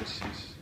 Yes.